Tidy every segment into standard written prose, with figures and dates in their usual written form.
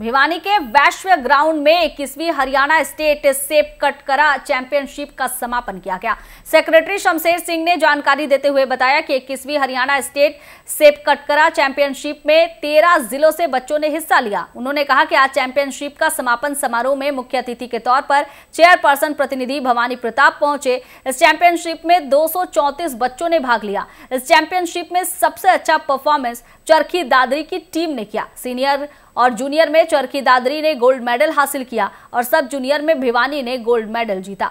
भिवानी के वैश्व ग्राउंड में 21वीं Haryana state sepak takraw championship का समापन किया गया। सेक्रेटरी शमशेर सिंह ने जानकारी देते हुए बताया कि 21वीं Haryana state sepak takraw championship में 13 जिलों से बच्चों ने हिस्सा लिया। उन्होंने कहा कि आज चैंपियनशिप का समापन समारोह में मुख्य अतिथि के तौर पर चेयरपर्सन प्रतिनिधि भवानी प्रताप पहुंचे। इस चैंपियनशिप में 234 बच्चों ने भाग लिया। इस चैंपियनशिप में सबसे अच्छा परफॉर्मेंस चरखी दादरी की टीम ने किया। सीनियर और जूनियर में चरखी दादरी ने गोल्ड मेडल हासिल किया और सब जूनियर में भिवानी ने गोल्ड मेडल जीता।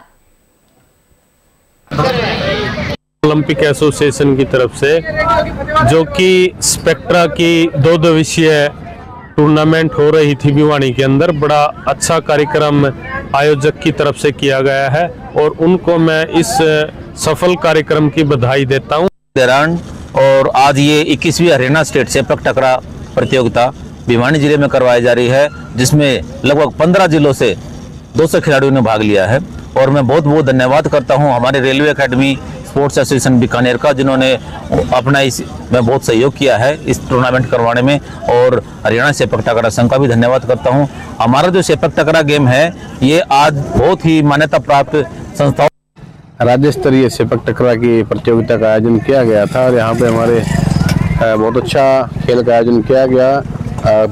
ओलंपिक एसोसिएशन की तरफ से जो कि स्पेक्ट्रा की दो दिवसीय टूर्नामेंट हो रही थी भिवानी के अंदर, बड़ा अच्छा कार्यक्रम आयोजक की तरफ से किया गया है और उनको मैं इस सफल कार्यक्रम की बधाई देता हूँ। और आज ये 21वीं हरियाणा स्टेट सेपक टकरा प्रतियोगिता भिवानी जिले में करवाई जा रही है, जिसमें लगभग 15 जिलों से 200 खिलाड़ियों ने भाग लिया है। और मैं बहुत बहुत धन्यवाद करता हूं हमारे railway academy sports association Bikaner का, जिन्होंने अपना इसमें बहुत सहयोग किया है इस टूर्नामेंट करवाने में। और हरियाणा सेपक टकरा संघ का भी धन्यवाद करता हूँ। हमारा जो सेपक टकरा गेम है ये आज बहुत ही मान्यता प्राप्त संस्थाओं राज्य स्तरीय सेपक टकरा की प्रतियोगिता का आयोजन किया गया था और यहाँ पे हमारे बहुत अच्छा खेल का आयोजन किया गया।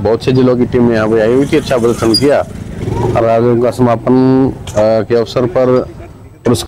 बहुत से जिलों की टीम यहाँ पे आई हुई थी, अच्छा प्रदर्शन किया और आयोजन का समापन के अवसर पर पुरस्कार